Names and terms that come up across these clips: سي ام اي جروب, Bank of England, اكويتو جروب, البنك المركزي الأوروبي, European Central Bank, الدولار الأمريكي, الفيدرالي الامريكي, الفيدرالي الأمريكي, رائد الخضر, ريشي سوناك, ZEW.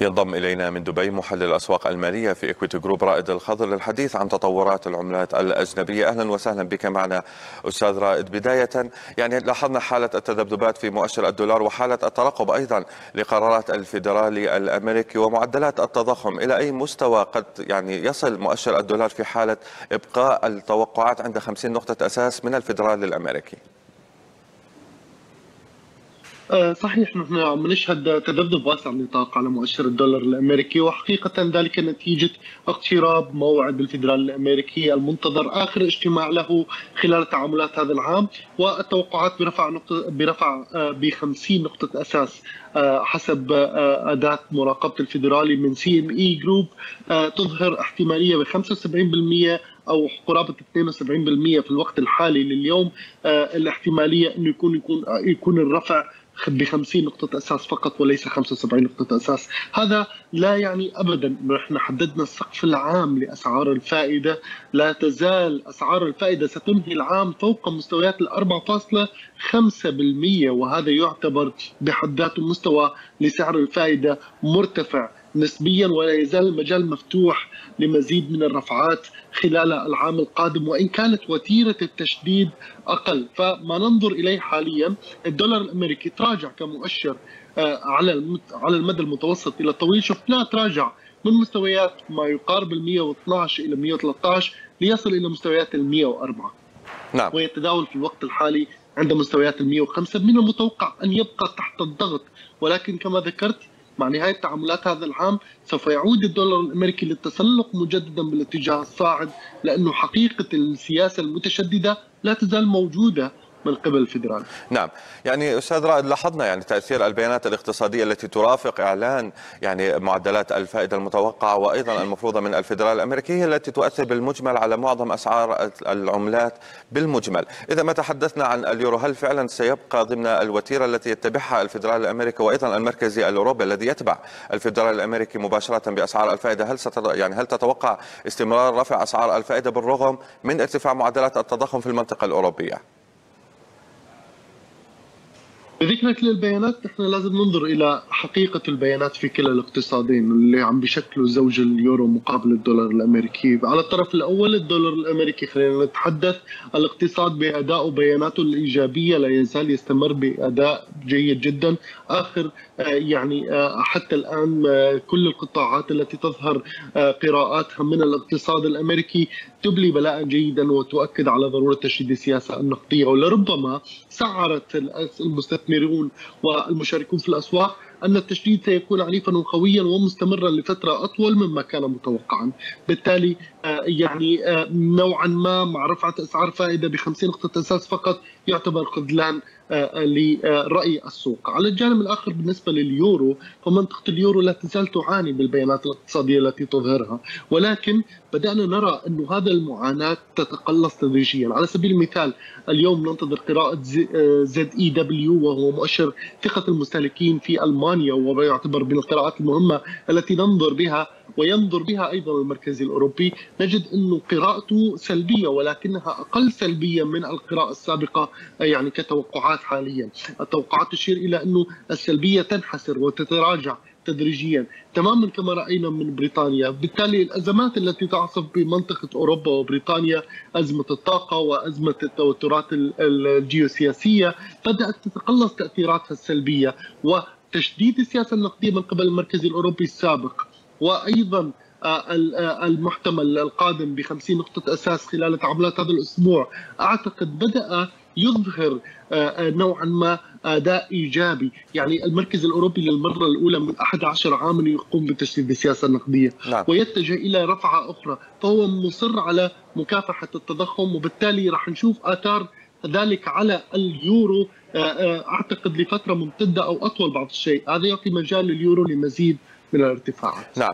ينضم إلينا من دبي محلل الأسواق المالية في اكويتو جروب رائد الخضر للحديث عن تطورات العملات الأجنبية. أهلا وسهلا بك معنا أستاذ رائد. بداية لاحظنا حالة التذبذبات في مؤشر الدولار وحالة الترقب أيضا لقرارات الفيدرالي الأمريكي ومعدلات التضخم، إلى أي مستوى قد يصل مؤشر الدولار في حالة إبقاء التوقعات عند 50 نقطة أساس من الفيدرالي الأمريكي؟ صحيح، نحن نشهد تذبذب واسع النطاق على مؤشر الدولار الامريكي، وحقيقه ذلك نتيجه اقتراب موعد الفيدرالي الامريكي المنتظر، اخر اجتماع له خلال تعاملات هذا العام، والتوقعات برفع ب 50 نقطه اساس حسب اداه مراقبه الفيدرالي من سي ام اي جروب، تظهر احتماليه ب 75% أو قرابة 72% في الوقت الحالي لليوم، الاحتمالية أنه يكون الرفع ب 50 نقطة أساس فقط وليس 75 نقطة أساس. هذا لا يعني أبدا نحن حددنا السقف العام لأسعار الفائدة، لا تزال أسعار الفائدة ستنهي العام فوق مستويات ال 4.5%، وهذا يعتبر بحد ذاته مستوى لسعر الفائدة مرتفع نسبيا، ولا يزال المجال مفتوح لمزيد من الرفعات خلال العام القادم، وإن كانت وتيرة التشديد أقل. فما ننظر إليه حاليا، الدولار الأمريكي تراجع كمؤشر على المدى المتوسط إلى الطويل، شفناه تراجع من مستويات ما يقارب ال 112 إلى 113 ليصل إلى مستويات ال 104. نعم. ويتداول في الوقت الحالي عند مستويات ال 105. من المتوقع أن يبقى تحت الضغط، ولكن كما ذكرت مع نهاية تعاملات هذا العام سوف يعود الدولار الأمريكي للتسلق مجددا بالاتجاه الصاعد، لأنه حقيقة السياسة المتشددة لا تزال موجودة من قبل الفيدرالي. نعم، أستاذ رائد، لاحظنا تأثير البيانات الاقتصادية التي ترافق إعلان معدلات الفائدة المتوقعة وأيضا المفروضة من الفيدرالي الأمريكي هي التي تؤثر بالمجمل على معظم أسعار العملات بالمجمل. إذا ما تحدثنا عن اليورو، هل فعلا سيبقى ضمن الوتيرة التي يتبعها الفيدرالي الأمريكي وأيضا المركزي الأوروبي الذي يتبع الفيدرالي الأمريكي مباشرة بأسعار الفائدة؟ هل تتوقع استمرار رفع أسعار الفائدة بالرغم من ارتفاع معدلات التضخم في المنطقة الأوروبية؟ بذكرك للبيانات، نحن لازم ننظر إلى حقيقة البيانات في كلا الاقتصادين اللي عم بيشكلوا زوج اليورو مقابل الدولار الأمريكي. على الطرف الأول الدولار الأمريكي، خلينا نتحدث الاقتصاد بأداء وبياناته الإيجابية لا يزال يستمر بأداء جيد جدا. آخر حتى الآن كل القطاعات التي تظهر قراءاتها من الاقتصاد الأمريكي تبلي بلاء جيدا وتؤكد على ضرورة تشديد السياسة النقدية، ولربما سعرت المستثمرون والمشاركون في الأسواق أن التشديد سيكون عنيفا وقويا ومستمرا لفترة أطول مما كان متوقعا. بالتالي نوعا ما مع رفعة أسعار فائدة ب 50 نقطة أساس فقط يعتبر خذلان لرأي السوق. على الجانب الآخر بالنسبة لليورو، فمنطقة اليورو لا تزال تعاني بالبيانات الاقتصادية التي تظهرها، ولكن بدأنا نرى أن هذا المعاناة تتقلص تدريجيا. على سبيل المثال اليوم ننتظر قراءة ZEW، وهو مؤشر ثقة المستهلكين في ألمانيا، ويعتبر من القراءات المهمة التي ننظر بها وينظر بها أيضا المركزي الأوروبي. نجد أنه قراءته سلبية، ولكنها أقل سلبية من القراءة السابقة كتوقعات حاليا. التوقعات تشير إلى أنه السلبية تنحسر وتتراجع تدريجيا، تماما كما رأينا من بريطانيا. بالتالي الأزمات التي تعصف بمنطقة أوروبا وبريطانيا، أزمة الطاقة وأزمة التوترات الجيوسياسية، بدأت تتقلص تأثيراتها السلبية، وتشديد السياسة النقدية من قبل المركز الأوروبي السابق، وأيضا المحتمل القادم ب 50 نقطة أساس خلال تعاملات هذا الأسبوع، أعتقد بدأ يظهر نوعا ما أداء إيجابي. المركز الأوروبي للمرة الأولى من 11 عاما يقوم بتشديد السياسة النقدية، نعم، ويتجه إلى رفعة أخرى، فهو مصر على مكافحة التضخم، وبالتالي راح نشوف آثار ذلك على اليورو أعتقد لفترة ممتدة أو أطول بعض الشيء. هذا يعطي مجال لليورو لمزيد من الارتفاعات. نعم،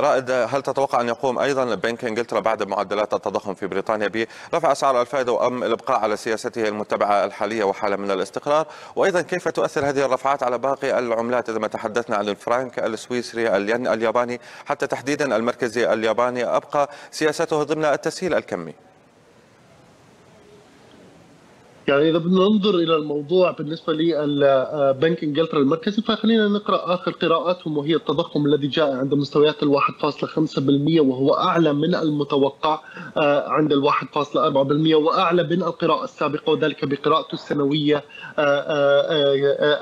رائد، هل تتوقع أن يقوم أيضا بنك إنجلترا بعد معدلات التضخم في بريطانيا برفع أسعار الفائدة وأم الإبقاء على سياسته المتبعة الحالية وحالة من الاستقرار؟ وأيضا كيف تؤثر هذه الرفعات على باقي العملات إذا ما تحدثنا عن الفرنك السويسري، الين الياباني، حتى تحديدا المركزي الياباني أبقى سياسته ضمن التسهيل الكمي؟ يعني اذا بدنا ننظر الى الموضوع بالنسبه للبنك انجلترا المركزي، فخلينا نقرا اخر قراءاتهم، وهي التضخم الذي جاء عند مستويات ال 1.5% وهو اعلى من المتوقع عند ال 1.4% واعلى من القراءه السابقه، وذلك بقراءته السنويه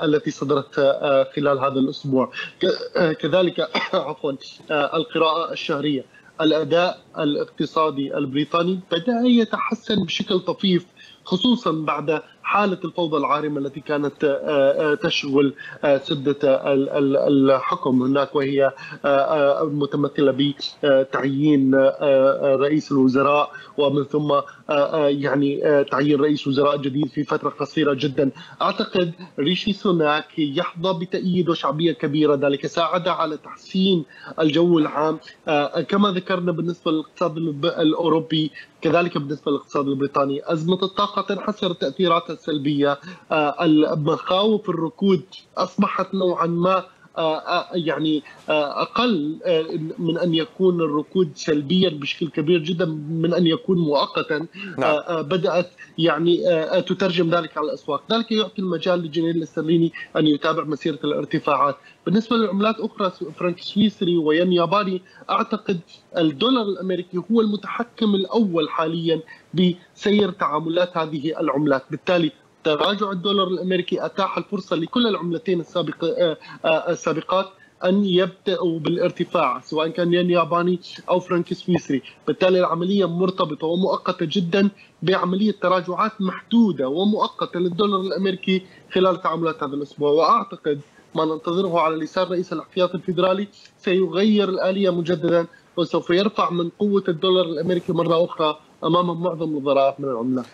التي صدرت خلال هذا الاسبوع. كذلك عفوا القراءه الشهريه. الاداء الاقتصادي البريطاني بدا يتحسن بشكل طفيف، خصوصا بعد حالة الفوضى العارمة التي كانت تشغل سدة الحكم هناك، وهي متمثلة بتعيين رئيس الوزراء ومن ثم يعني تعيين رئيس وزراء جديد في فترة قصيرة جدا. أعتقد ريشي سوناك يحظى بتأييد وشعبية كبيرة، ذلك ساعد على تحسين الجو العام كما ذكرنا بالنسبة للاقتصاد الأوروبي، كذلك بالنسبة للاقتصاد البريطاني. أزمة الطاقة تنحصر تأثيراتها السلبية، المخاوف الركود أصبحت نوعا ما يعني أقل من أن يكون الركود سلبيا بشكل كبير جدا من أن يكون مؤقتا، بدأت يعني تترجم ذلك على الأسواق، ذلك يعطي المجال للجنيه الاسترليني أن يتابع مسيرة الارتفاعات. بالنسبة للعملات أخرى فرنك سويسري وين ياباني، أعتقد الدولار الأمريكي هو المتحكم الأول حاليا بسير تعاملات هذه العملات، بالتالي تراجع الدولار الامريكي اتاح الفرصه لكل العملتين السابقات ان يبداوا بالارتفاع، سواء كان ين ياباني او فرنك سويسري، بالتالي العمليه مرتبطه ومؤقته جدا بعمليه تراجعات محدوده ومؤقته للدولار الامريكي خلال تعاملات هذا الاسبوع. واعتقد ما ننتظره على لسان رئيس الاحتياط الفيدرالي سيغير الاليه مجددا، وسوف يرفع من قوه الدولار الامريكي مره اخرى امام معظم الضرائب من العملات.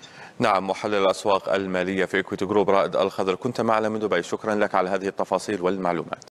نعم، محلل الأسواق المالية في اكويتو جروب رائد الخضر كنت معنا من دبي، شكرا لك على هذه التفاصيل والمعلومات.